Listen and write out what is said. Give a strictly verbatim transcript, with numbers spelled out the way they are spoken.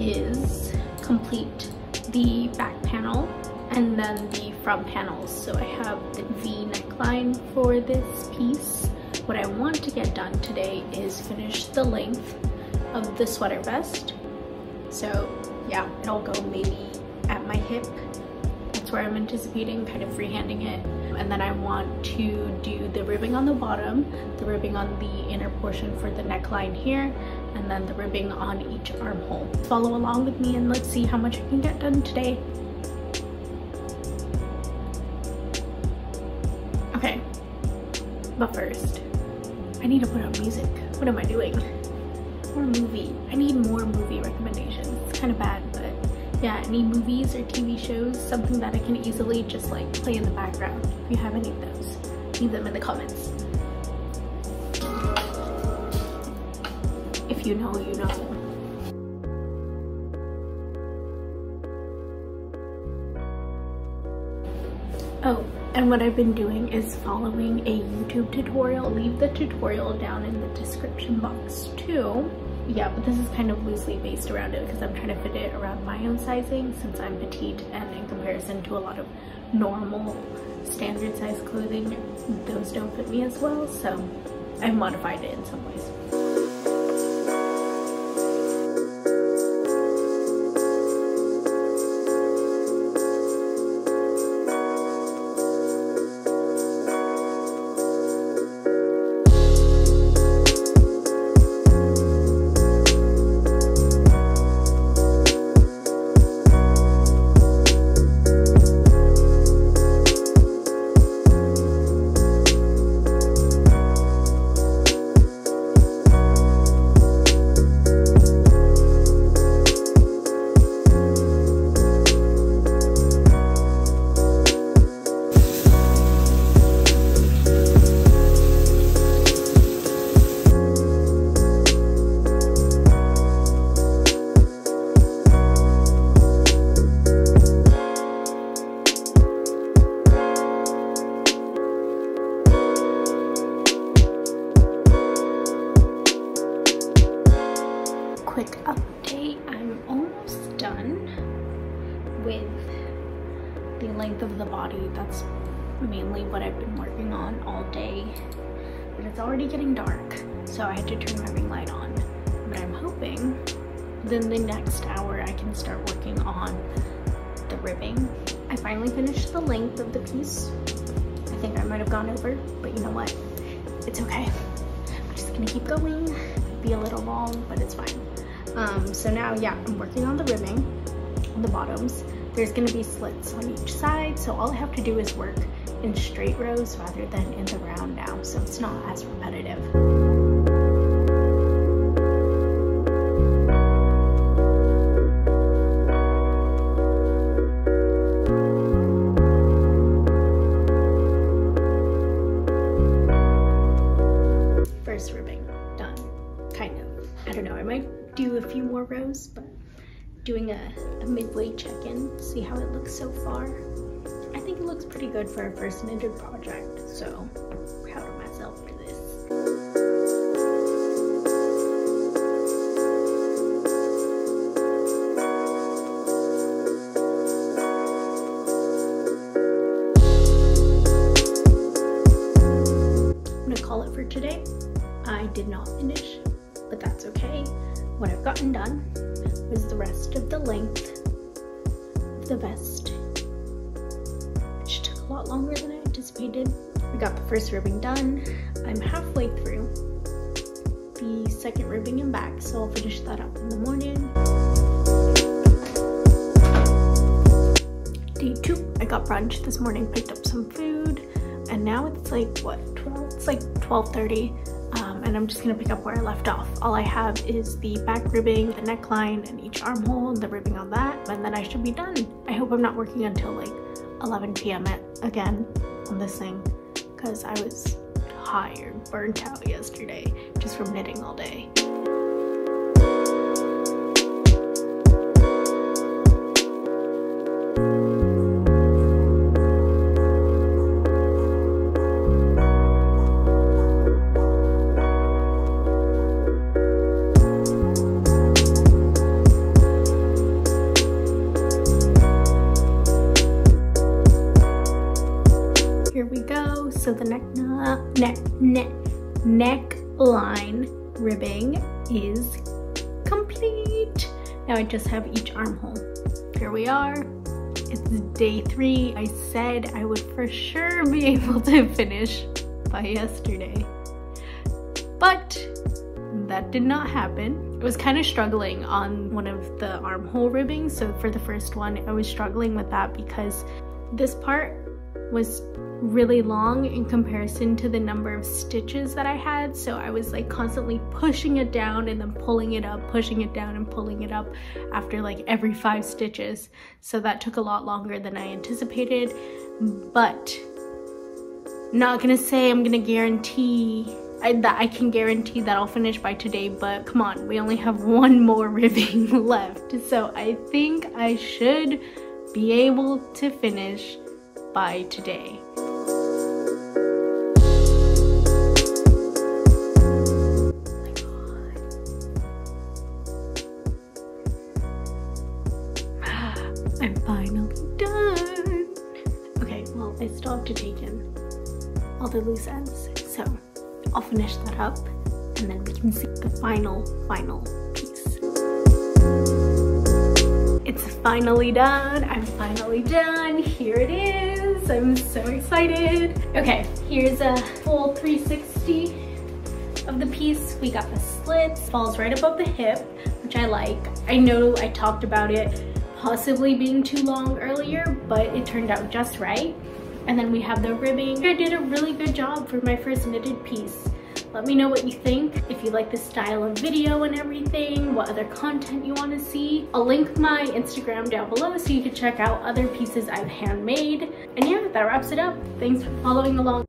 is complete the back panel and then the front panels. So I have the V neckline for this piece. What I want to get done today is finish the length of the sweater vest. So yeah, it'll go maybe at my hip. That's where I'm anticipating, kind of freehanding it. And then I want to do the ribbing on the bottom, the ribbing on the inner portion for the neckline here, and then the ribbing on each armhole. Follow along with me and let's see how much I can get done today. Okay, but first, I need to put on music. What am I doing? Or movie. I need more movie recommendations. It's kind of bad, but yeah, any movies or T V shows, something that I can easily just like play in the background. If you have any of those, leave them in the comments. If you know, you know. Oh, and what I've been doing is following a YouTube tutorial. Leave the tutorial down in the description box too. Yeah, but this is kind of loosely based around it because I'm trying to fit it around my own sizing since I'm petite, and in comparison to a lot of normal standard size clothing, those don't fit me as well, so I've modified it in some ways. Quick update, I'm almost done with the length of the body. That's mainly what I've been working on all day, but it's already getting dark, so I had to turn my ring light on. But I'm hoping then the next hour I can start working on the ribbing. I finally finished the length of the piece. I think I might have gone over, but you know what? It's okay. I'm just gonna keep going. It'll be a little long, but it's fine. Um, so now, yeah, I'm working on the ribbing, on the bottoms. There's gonna be slits on each side, so all I have to do is work in straight rows rather than in the round now, so it's not as repetitive. Rows, but doing a, a midway check-in, see how it looks so far. I think it looks pretty good for a first knitted project, so proud of myself for this. I'm gonna call it for today. I did not finish, but that's okay. What I've gotten done was the rest of the length of the vest, which took a lot longer than I anticipated. We got the first ribbing done. I'm halfway through the second ribbing and back, so I'll finish that up in the morning. Day two, I got brunch this morning, picked up some food, and now it's like, what, twelve? It's like twelve thirty. Um, and I'm just gonna pick up where I left off. All I have is the back ribbing, the neckline, and each armhole, and the ribbing on that, and then I should be done. I hope I'm not working until like eleven p m at, again on this thing, because I was tired, burnt out yesterday just from knitting all day. So the neck, neck, neck, neckline ribbing is complete. Now I just have each armhole. Here we are. It's day three. I said I would for sure be able to finish by yesterday, but that did not happen. I was kind of struggling on one of the armhole ribbings. So for the first one, I was struggling with that because this part was really long in comparison to the number of stitches that I had. So I was like constantly pushing it down and then pulling it up, pushing it down and pulling it up after like every five stitches. So that took a lot longer than I anticipated, but not gonna say I'm gonna guarantee I, that I can guarantee that I'll finish by today, but come on, we only have one more ribbing left. So I think I should be able to finish by today. Oh my God. I'm finally done. Okay, well, I still have to take in all the loose ends, so I'll finish that up and then we can see the final, final piece. It's finally done. I'm finally done. Here it is. I'm so excited. Okay, here's a full three sixty of the piece. We got the slits, falls right above the hip, which I like. I know I talked about it possibly being too long earlier, but it turned out just right. And then we have the ribbing. I did a really good job for my first knitted piece. Let me know what you think. If you like this style of video and everything, what other content you want to see. I'll link my Instagram down below so you can check out other pieces I've handmade. And yeah, that wraps it up. Thanks for following along.